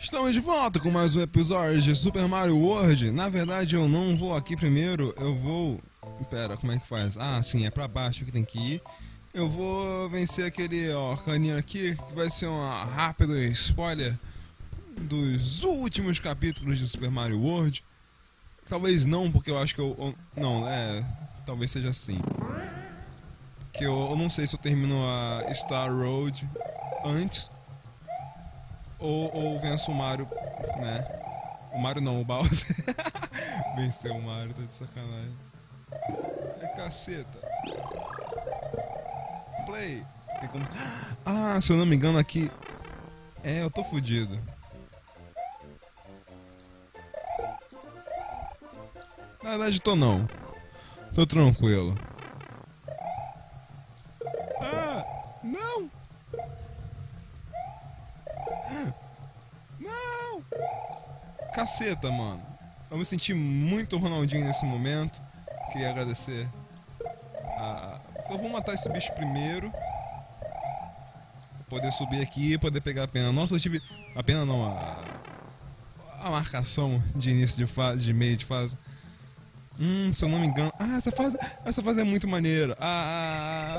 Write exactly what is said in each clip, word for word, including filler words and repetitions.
Estamos de volta com mais um episódio de Super Mario World. Na verdade eu não vou aqui primeiro, eu vou... Pera, como é que faz? Ah, sim, é pra baixo que tem que ir. Eu vou vencer aquele ó, caninho aqui, que vai ser uma rápida spoiler dos últimos capítulos de Super Mario World. Talvez não, porque eu acho que eu... eu não, é... Talvez seja assim. Que eu, eu não sei se eu termino a Star Road antes ou, ou venço o Mario, né? O Mario não, o Bowser. Vencer o Mario, tá de sacanagem. É caceta. Play. Tem como... Ah, se eu não me engano aqui... É, eu tô fudido. Na verdade tô não. Tô tranquilo. Ah, não! Não! Caceta, mano. Eu me senti muito Ronaldinho nesse momento. Queria agradecer a... Só vou matar esse bicho primeiro. Poder subir aqui, poder pegar a pena. Nossa, eu tive... A pena não, a... A marcação de início de fase, de meio de fase. Hum, se eu não me engano... Ah, essa fase... Essa fase é muito maneira. Ah,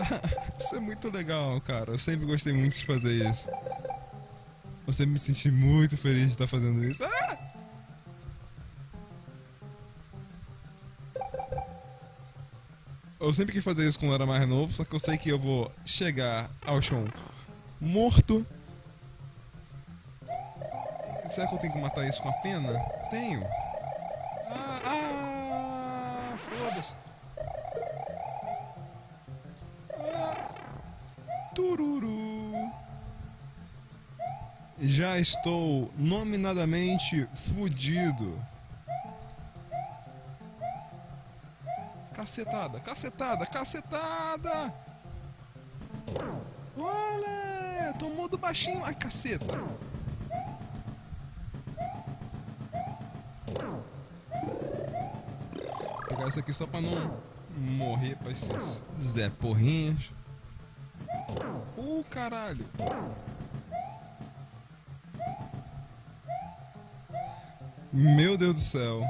isso é muito legal, cara. Eu sempre gostei muito de fazer isso. Eu sempre me senti muito feliz de estar fazendo isso. Ah! Eu sempre quis fazer isso quando eu era mais novo, só que eu sei que eu vou chegar ao chão morto. Será que eu tenho que matar isso com a pena? Tenho. Ah, ah, foda-se. Ah, tururu. Já estou nominadamente fudido. Cacetada, cacetada, cacetada! Olha! Tomou do baixinho! Ai, caceta! Vou pegar isso aqui só pra não morrer pra esses Zé Porrinhas. Uh, caralho! Meu Deus do céu!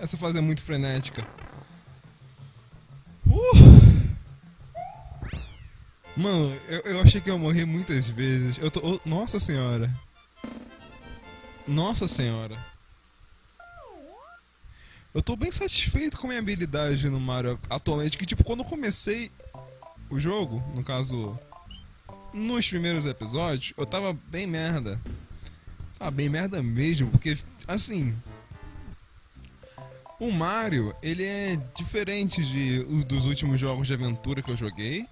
Essa fase é muito frenética. Uh! Mano, eu, eu achei que eu morri muitas vezes. Eu tô... Oh, nossa senhora. Nossa senhora. Eu tô bem satisfeito com a minha habilidade no Mario atualmente. Que tipo, quando eu comecei o jogo, no caso, nos primeiros episódios, eu tava bem merda. Tava bem merda mesmo, porque assim... O Mario, ele é diferente de, dos últimos jogos de aventura que eu joguei,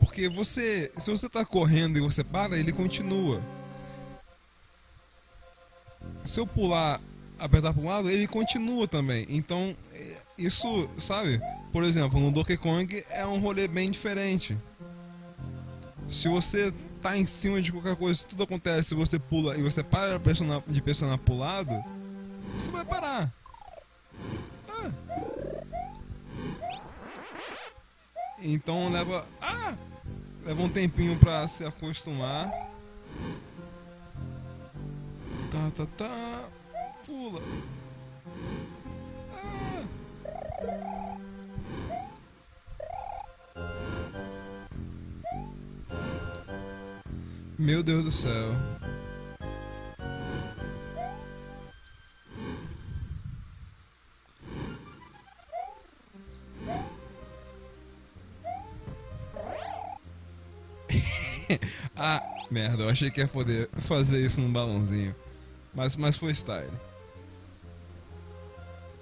porque você, se você tá correndo e você para, ele continua. Se eu pular, apertar pro lado, ele continua também. Então, isso, sabe? Por exemplo, no Donkey Kong é um rolê bem diferente. Se você tá em cima de qualquer coisa, tudo acontece, você pula e você para de pressionar pro lado, você vai parar. Ah. Então leva ah, leva um tempinho pra se acostumar. Tá, tá, tá. Pula. Ah. Meu Deus do céu. Ah, merda, eu achei que ia poder fazer isso num balãozinho. Mas, mas foi style.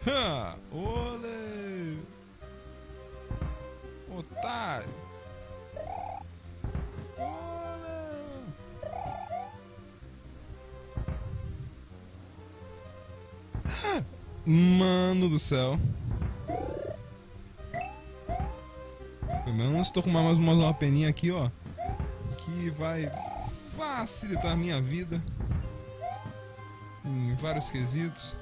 Ha! Olê! Otário! Olê! Mano do céu! Pelo menos tô com mais uma peninha aqui, ó. aqui vai facilitar a minha vida em vários quesitos.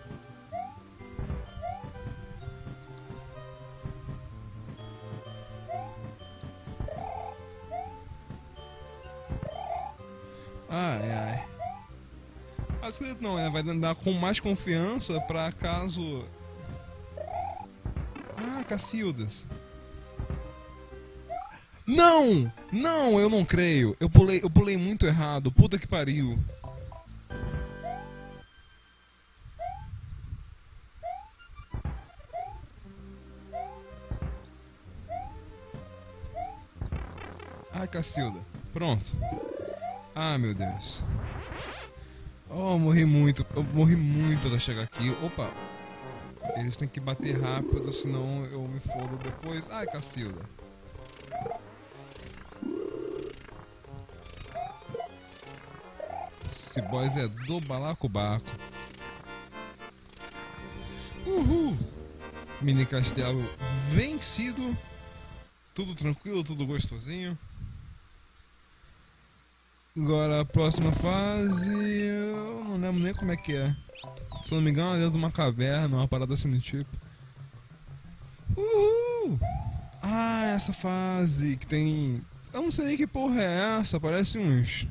Ai, ai. Facilito não, né? Vai dar com mais confiança pra caso... Ah, Cacildas. Não! Não, eu não creio. Eu pulei, eu pulei muito errado. Puta que pariu. Ai, Cacilda. Pronto. Ah, meu Deus. Oh, eu morri muito. Eu morri muito até chegar aqui. Opa. Eles têm que bater rápido, senão eu me fodo depois. Ai, Cacilda. Esse boys é do balacobaco. Uhul! Mini castelo vencido. Tudo tranquilo, tudo gostosinho. Agora a próxima fase... Eu não lembro nem como é que é. Se não me engano, é dentro de uma caverna, uma parada assim do tipo. Uhul! Ah, essa fase que tem... Eu não sei nem que porra é essa, parece uns...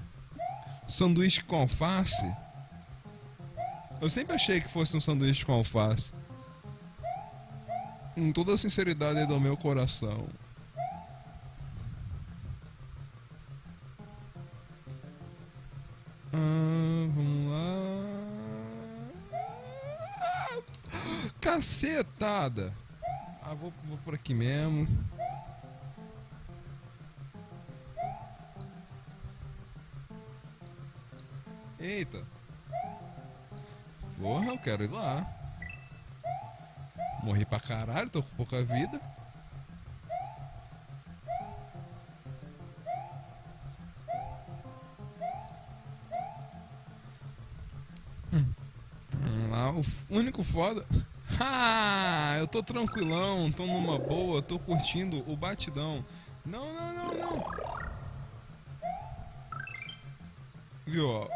sanduíche com alface? Eu sempre achei que fosse um sanduíche com alface. Em toda a sinceridade do meu coração. Ah, vamos lá. Ah, cacetada! Ah, vou, vou por aqui mesmo. Eita. Porra, eu quero ir lá. Morri pra caralho, tô com pouca vida. Hum. Lá, o único foda... Ah, eu tô tranquilão, tô numa boa, tô curtindo o batidão. Não, não, não, não. Viu, ó.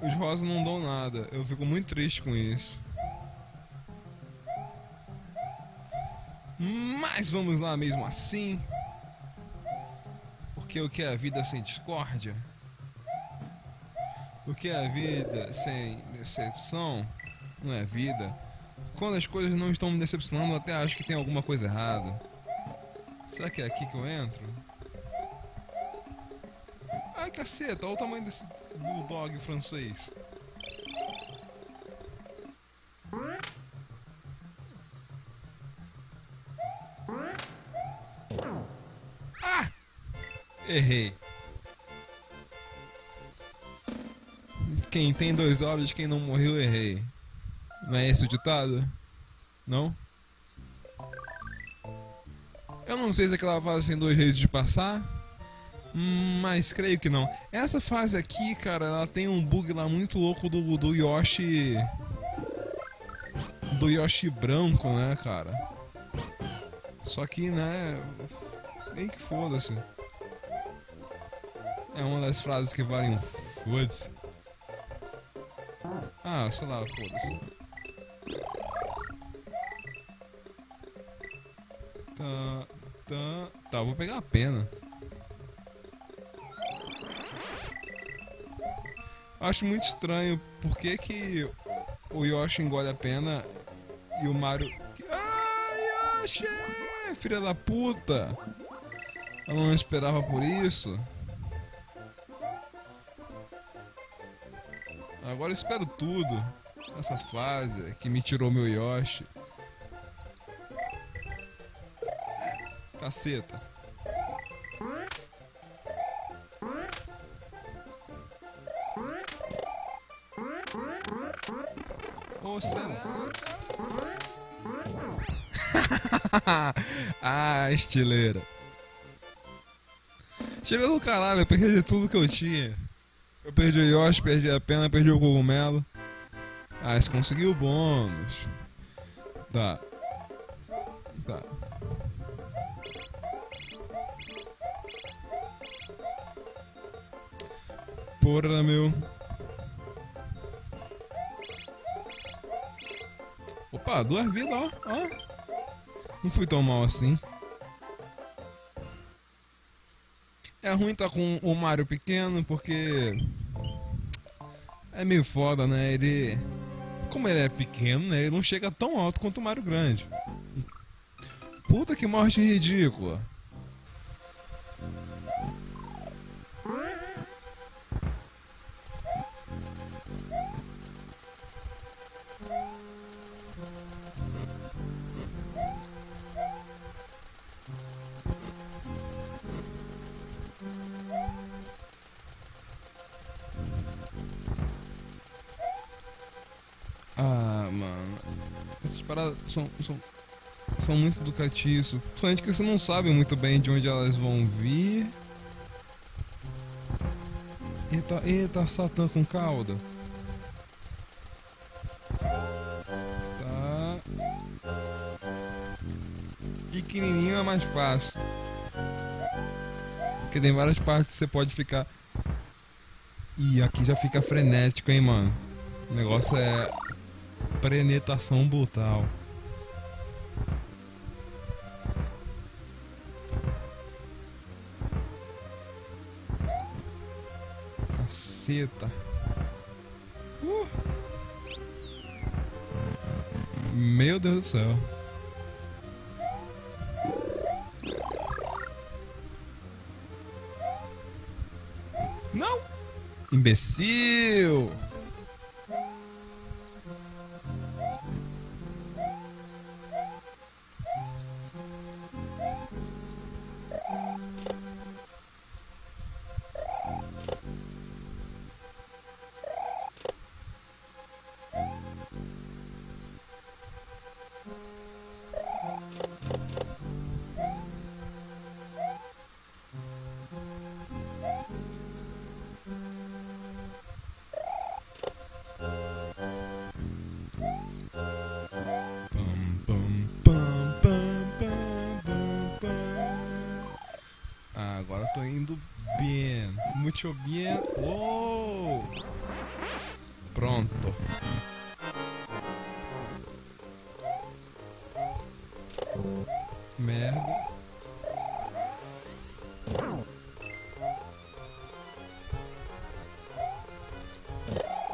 Os rosas não dão nada, eu fico muito triste com isso. Mas vamos lá mesmo assim. Porque o que é a vida sem discórdia? O que é a vida sem decepção? Não é vida. Quando as coisas não estão me decepcionando, eu até acho que tem alguma coisa errada. Será que é aqui que eu entro? Ai, caceta, olha o tamanho desse... bulldog francês. Ah! Errei. Quem tem dois olhos, quem não morreu, errei. Não é esse o ditado? Não? Eu não sei se aquela fase tem dois jeitos de passar. Mas creio que não. Essa fase aqui, cara, ela tem um bug lá muito louco do, do Yoshi... Do Yoshi branco, né, cara? Só que, né... Nem que foda-se. É uma das frases que valem um foda-se. Ah, sei lá, foda-se. Tá, tá... Tá, vou pegar a pena. Acho muito estranho por que que o Yoshi engole a pena e o Mario... Ah, Yoshi! Filha da puta! Eu não esperava por isso. Agora eu espero tudo. Essa fase que me tirou meu Yoshi. Caceta. Ah, estileira. Chega do caralho, eu perdi tudo que eu tinha. Eu perdi o Yoshi, perdi a pena, perdi o cogumelo. Ah, você conseguiu o bônus. Tá. Tá. porra, meu. Opa, duas vidas, ó, ó. Não fui tão mal assim. É ruim tá com o Mario pequeno, porque... é meio foda, né? Ele... como ele é pequeno, né? Ele não chega tão alto quanto o Mario grande. Puta que morte ridícula. Ah, mano. Essas paradas são... são... são muito do catiço. Principalmente que você não sabe muito bem de onde elas vão vir. Eita, eita, Satã com cauda. Tá. Pequenininho é mais fácil. Porque tem várias partes que você pode ficar... ih, aqui já fica frenético, hein, mano. O negócio é... prenetação brutal. Caceta. Uh. Meu Deus do céu. Não! Imbecil! Agora tô indo bem, muito bem. Oh! Pronto. Merda.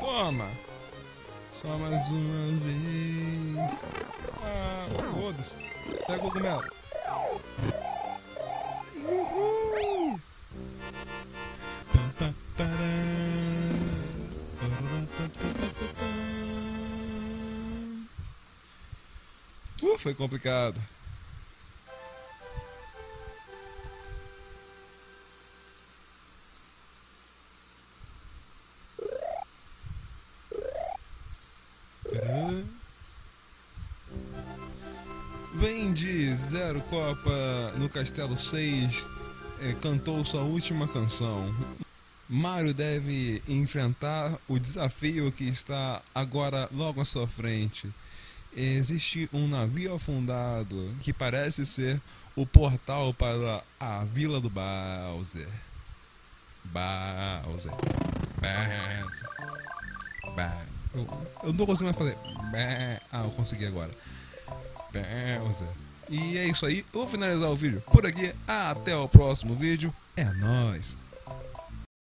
Toma! Só mais uma vez. Ah, foda-se. Pega o cogumelo. Uh, foi complicado. Vendi zero Copa no Castelo seis, é, cantou sua última canção. Mario deve enfrentar o desafio que está agora logo à sua frente. Existe um navio afundado que parece ser o portal para a vila do Bowser. Bowser. Bowser. Bowser. Eu, eu não tô conseguindo mais fazer. Ah, eu consegui agora. Bowser. E é isso aí. Vou finalizar o vídeo por aqui. Até o próximo vídeo. É nóis.